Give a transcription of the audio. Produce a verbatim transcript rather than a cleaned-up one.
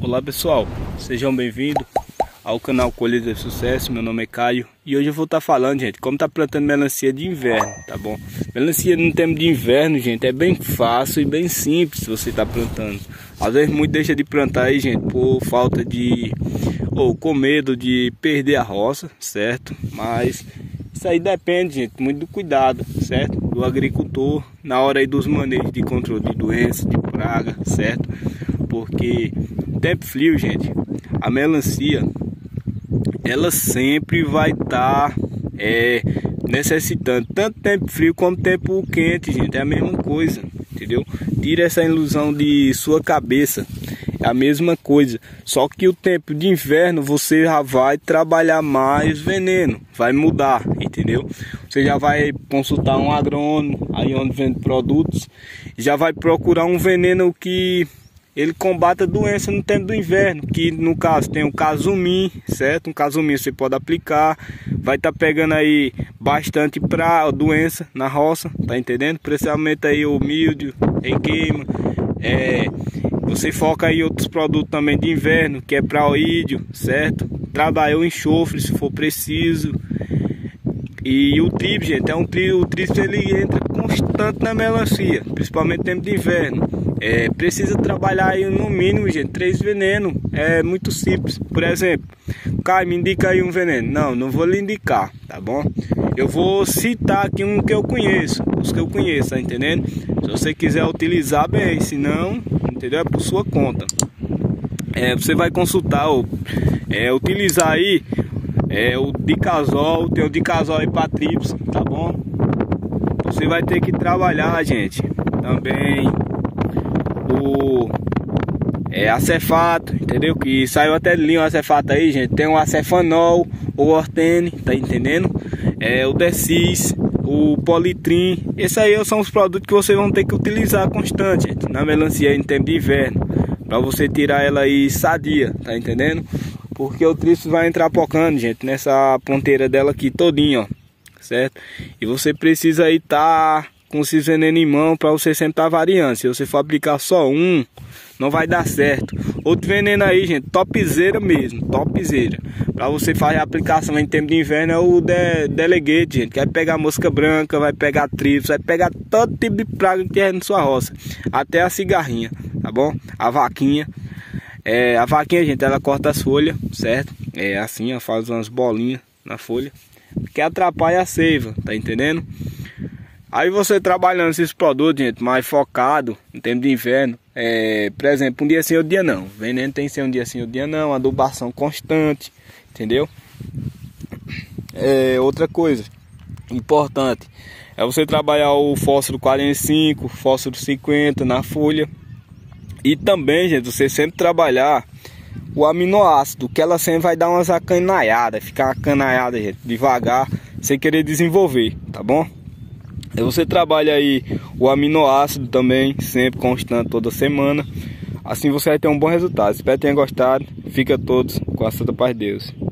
Olá pessoal, sejam bem-vindos ao canal Colheita de Sucesso. Meu nome é Caio e hoje eu vou estar falando, gente, como tá plantando melancia de inverno, tá bom? Melancia no tempo de inverno, gente, é bem fácil e bem simples você tá plantando. Às vezes muito deixa de plantar aí, gente, por falta de... ou com medo de perder a roça, certo? Mas isso aí depende, gente, muito do cuidado, certo? Do agricultor na hora aí dos manejos de controle de doença, de praga, certo? Porque tempo frio, gente, a melancia ela sempre vai estar tá, é, necessitando tanto tempo frio como tempo quente, gente, é a mesma coisa, entendeu? Tira essa ilusão de sua cabeça, é a mesma coisa, só que o tempo de inverno você já vai trabalhar mais veneno, vai mudar, entendeu? Você já vai consultar um agrônomo, aí onde vende produtos, já vai procurar um veneno que ele combate a doença no tempo do inverno, que no caso tem o casumim, certo? Um casumim você pode aplicar, vai estar tá pegando aí bastante pra doença na roça, tá entendendo? Principalmente aí o míldio em queima, é, você foca aí outros produtos também de inverno, que é pra oídio, certo? Trabalha o enxofre se for preciso. E o trips, gente, é um tri, o trips ele entra constante na melancia, principalmente no tempo de inverno. É, precisa trabalhar aí no mínimo, gente, três venenos, é muito simples. Por exemplo, Caio, me indica aí um veneno. Não, não vou lhe indicar, tá bom? Eu vou citar aqui um que eu conheço, os que eu conheço, tá entendendo? Se você quiser utilizar, bem, se não, entendeu? É por sua conta. É, você vai consultar ou é, utilizar aí é, o dicazol, tem o dicazol aí para trips, tá bom? Você vai ter que trabalhar, gente, também o é, acefato, entendeu? Que saiu até linha o acefato aí, gente. Tem o acefanol, o ortene, tá entendendo? É, o Decis, o Politrim. Esses aí são os produtos que vocês vão ter que utilizar constante, gente, na melancia em tempo de inverno, pra você tirar ela aí sadia, tá entendendo? Porque o trips vai entrar pocando, gente, nessa ponteira dela aqui todinha, ó, certo? E você precisa aí tá com esses venenos em mão para você sempre estar variando. Se você for aplicar só um, não vai dar certo. Outro veneno aí, gente, Topzera mesmo, Topzera, para você fazer a aplicação em tempo de inverno é o de, Delegate, gente, que vai pegar mosca branca, vai pegar trips, vai pegar todo tipo de praga que tem na sua roça, até a cigarrinha, tá bom? A vaquinha, é, a vaquinha, gente, ela corta as folhas, certo? É assim, ó, faz umas bolinhas na folha, que atrapalha a seiva, tá entendendo? Aí você trabalhando esses produtos, gente, mais focado no tempo de inverno, é, por exemplo, um dia sim, outro dia não. Veneno tem que ser um dia sim, outro dia não. Adubação constante, entendeu? É, outra coisa importante é você trabalhar o fósforo quarenta e cinco, fósforo cinquenta na folha. E também, gente, você sempre trabalhar o aminoácido, que ela sempre vai dar umas acanaiadas, ficar acanaiada, gente, devagar, sem querer desenvolver, tá bom? Você trabalha aí o aminoácido também, sempre constante, toda semana. Assim você vai ter um bom resultado. Espero que tenham gostado. Fica todos com a santa paz de Deus.